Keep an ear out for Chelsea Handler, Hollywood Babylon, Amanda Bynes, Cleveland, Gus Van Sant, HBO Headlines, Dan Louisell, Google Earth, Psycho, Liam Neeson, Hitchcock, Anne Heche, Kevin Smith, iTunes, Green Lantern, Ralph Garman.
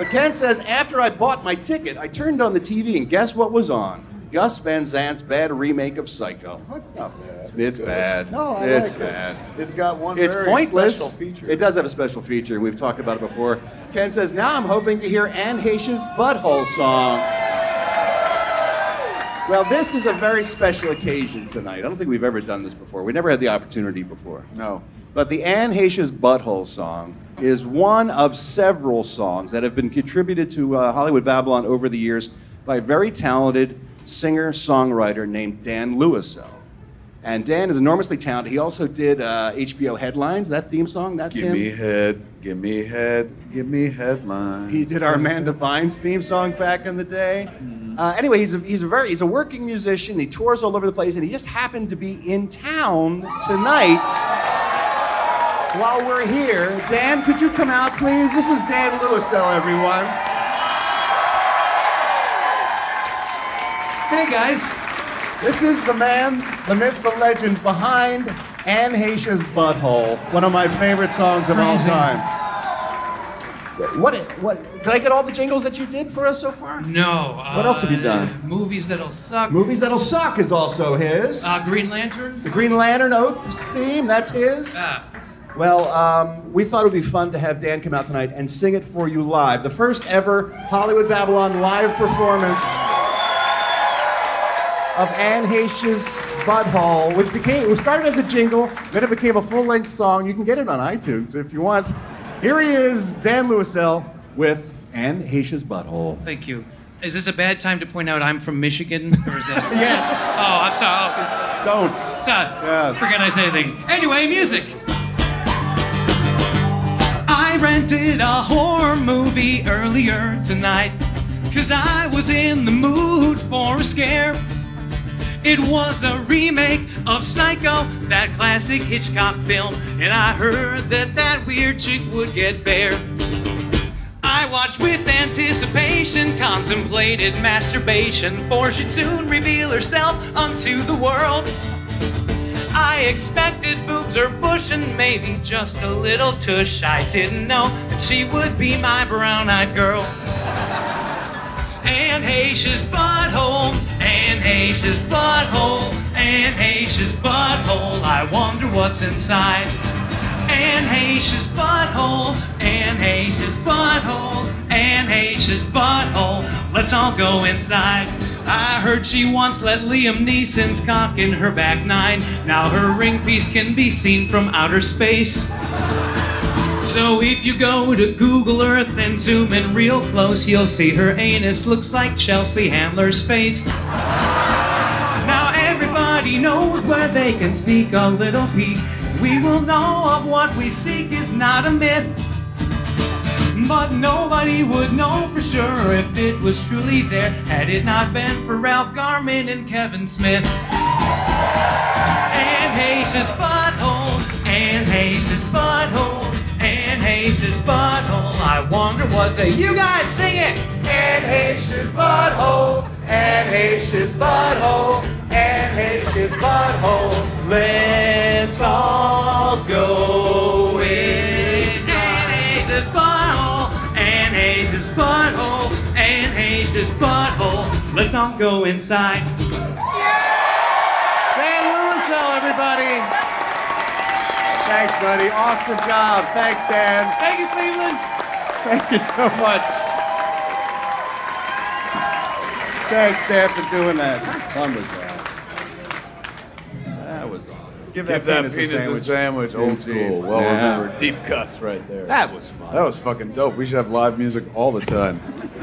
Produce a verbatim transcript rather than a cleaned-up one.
But Ken says, after I bought my ticket, I turned on the T V and guess what was on? Gus Van Sant's bad remake of Psycho. That's not bad. It's, it's bad. No, I it's like bad. It. It's got one it's very pointless. Special feature. It does have a special feature, and we've talked about it before. Ken says, now I'm hoping to hear Anne Heche's Butthole Song. Well, this is a very special occasion tonight. I don't think we've ever done this before. We never had the opportunity before. No. But the Anne Heche's Butthole Song is one of several songs that have been contributed to uh, Hollywood Babylon over the years by a very talented singer-songwriter named Dan Louisell. And Dan is enormously talented. He also did uh, H B O Headlines, that theme song, that's give him. Give me head, give me head, give me headlines. He did our Amanda Bynes theme song back in the day. Uh, anyway, he's a, he's, a very, he's a working musician. He tours all over the place, and he just happened to be in town tonight while we're here. Dan, could you come out, please? This is Dan Louisell, everyone. Hey, guys. This is the man, the myth, the legend behind Anne Heche's Butthole, one of my favorite songs of all time. What, what, did I get all the jingles that you did for us so far? No. What uh, else have you done? Movies That'll Suck. Movies That'll Suck is also his. Uh, Green Lantern. The Green Lantern Oath theme, that's his. Uh. Well, um, we thought it would be fun to have Dan come out tonight and sing it for you live. The first ever Hollywood Babylon live performance of Anne Heche's Butthole, which became, it started as a jingle, then it became a full-length song. You can get it on iTunes if you want. Here he is, Dan Louisell, with Anne Heche's Butthole. Thank you. Is this a bad time to point out I'm from Michigan? Or is that yes. Oh, I'm sorry. Don't. Sorry. Yeah. Forget I said anything. Anyway, music. I rented a horror movie earlier tonight, because I was in the mood for a scare. It was a remake of Psycho, that classic Hitchcock film, and I heard that that weird chick would get bare. I watched with anticipation, contemplated masturbation, for she'd soon reveal herself unto the world. I expected boobs or bush and maybe just a little tush. I didn't know that she would be my brown-eyed girl. Anne Heche's Butthole, Anne Heche's Butthole, Anne Heche's Butthole, I wonder what's inside. Anne Heche's Butthole, Anne Heche's Butthole, Anne Heche's Butthole, let's all go inside. I heard she once let Liam Neeson's cock in her back nine. Now her ring piece can be seen from outer space. So if you go to Google Earth and zoom in real close, you'll see her anus looks like Chelsea Handler's face. Now everybody knows where they can sneak a little peek. We will know of what we seek is not a myth. But nobody would know for sure if it was truly there, had it not been for Ralph Garman and Kevin Smith. Anne Heche's Butthole, Anne Heche's Butthole, Anne Heche's Butthole, I wonder what's a... You guys sing it! Anne Heche's Butthole, Anne Heche's Butthole, Anne Heche's Butthole, let's all go inside. Anne Heche's Butthole, Anne Heche's Butthole, Anne Heche's Butthole, let's all go inside. Yeah! Dan Louisell, everybody! Thanks, buddy. Awesome job. Thanks, Dan. Thank you, Cleveland. Thank you so much. Thanks, Dan, for doing that. Fun was that. That was awesome. Give that, Give that penis, penis a sandwich. A sandwich. Old school. Well yeah. Remembered. Deep cuts right there. That was fun. That was fucking dope. We should have live music all the time.